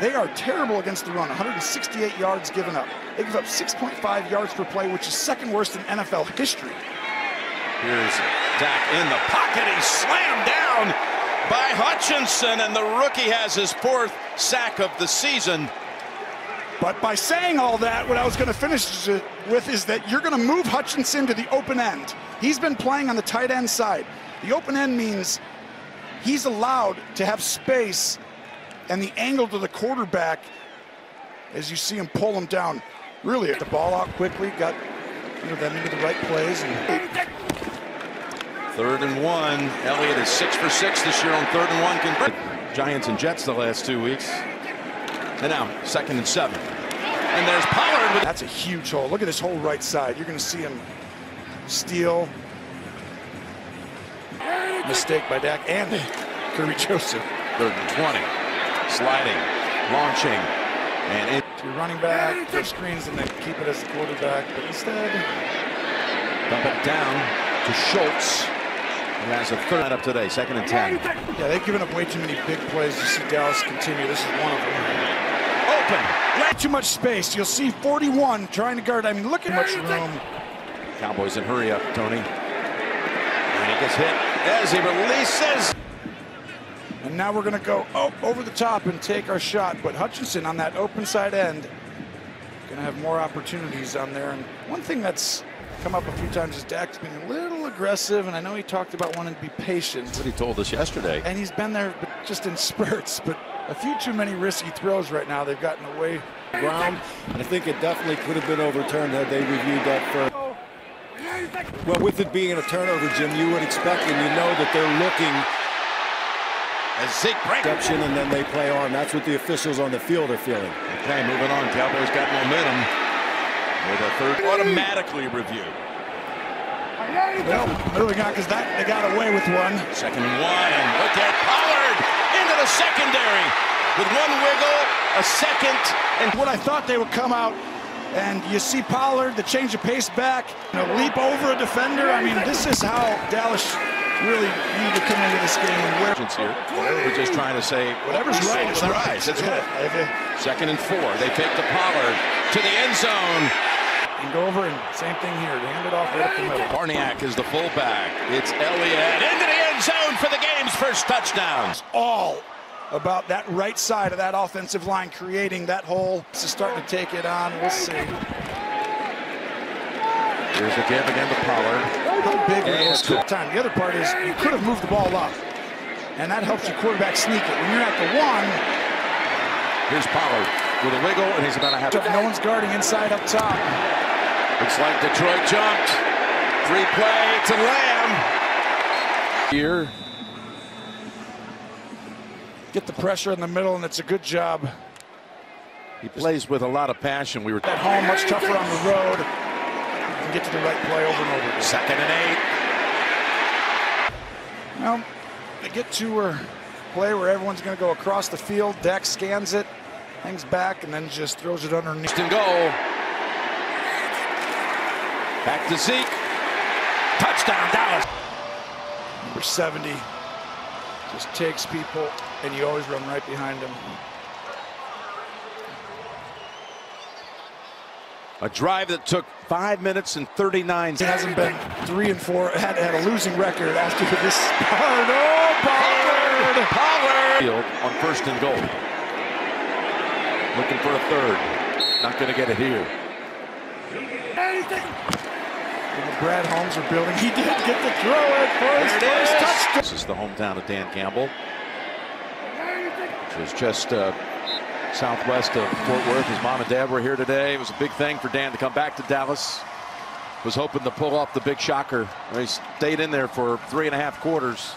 They are terrible against the run, 168 yards given up. They give up 6.5 yards per play, which is second worst in NFL history. Here's Dak in the pocket. He's slammed down by Hutchinson, and the rookie has his fourth sack of the season. But by saying all that, what I was going to finish with is that you're going to move Hutchinson to the open end. He's been playing on the tight end side. The open end means he's allowed to have space and the angle to the quarterback as you see him pull him down. Really hit the ball out quickly, got them into the right plays. And third and one. Elliott is 6 for 6 this year on third and one conversion. Giants and Jets the last 2 weeks. And now, second and 7. And there's Pollard. That's a huge hole. Look at this whole right side. You're going to see him steal. Mistake by Dak and Kirby Joseph. Third and 20. Sliding, launching, and to your running back. Their screens and they keep it as a quarterback, but instead, dump it down to Schultz, who has a third up today. Second and 10. Yeah, they've given up way too many big plays to see Dallas continue. This is one of them. Not too much space. You'll see 41 trying to guard. I mean, look at much room. Cowboys in hurry up, Tony. And he gets hit as he releases. And now we're going to go over the top and take our shot. But Hutchinson on that open side end, going to have more opportunities on there. And one thing that's come up a few times is Dak's being a little aggressive. And I know he talked about wanting to be patient. That's what he told us yesterday. And he's been there just in spurts. But a few too many risky throws right now. They've gotten away ground. And I think it definitely could have been overturned had they reviewed that first. Well, with it being a turnover, Jim, you would expect, and you know that they're looking as Zeke breaks and then they play on. That's what the officials on the field are feeling. Okay, moving on. Cowboys got momentum with a third automatically review. Well, really not, because they got away with one. Second and one, and look at Pollard. The secondary with one wiggle, a second, and what I thought they would come out, and you see Pollard, the change of pace back, and a leap over a defender. I mean, this is how Dallas really need to come into this game. We're just trying to say whatever's right is right. That's right. Second and 4. They take the Pollard to the end zone. And go over, and same thing here. They hand it off right up the middle. Barniak is the fullback. It's Elliott into the end zone for the game's first touchdown. It's all about that right side of that offensive line creating that hole. This is starting to take it on. We'll see. Here's the give again to Pollard. How big was the time? The other part is you could have moved the ball up, and that helps your quarterback sneak it. When you're at the 1, here's Pollard with a wiggle, and he's about a half. No one's guarding inside up top. Looks like Detroit jumped. Free play to Lamb. Here. Get the pressure in the middle, and it's a good job. He plays with a lot of passion. We were at home, much tougher on the road. You can get to the right play over and over again. Second and 8. Well, they get to a play where everyone's going to go across the field. Dak scans it, hangs back, and then just throws it underneath. And goal. Back to Zeke. Touchdown, Dallas. Number 70 just takes people, and you always run right behind him. A drive that took 5 minutes and 39 seconds. It hasn't been 3 and 4. It had a losing record after this. Pollard on first and goal. Looking for a third. Not going to get it here. Brad Holmes are building. He did get the throw at first touchdown. This is the hometown of Dan Campbell, which is just southwest of Fort Worth. His mom and dad were here today. It was a big thing for Dan to come back to Dallas. Was hoping to pull off the big shocker. He stayed in there for 3 and a half quarters.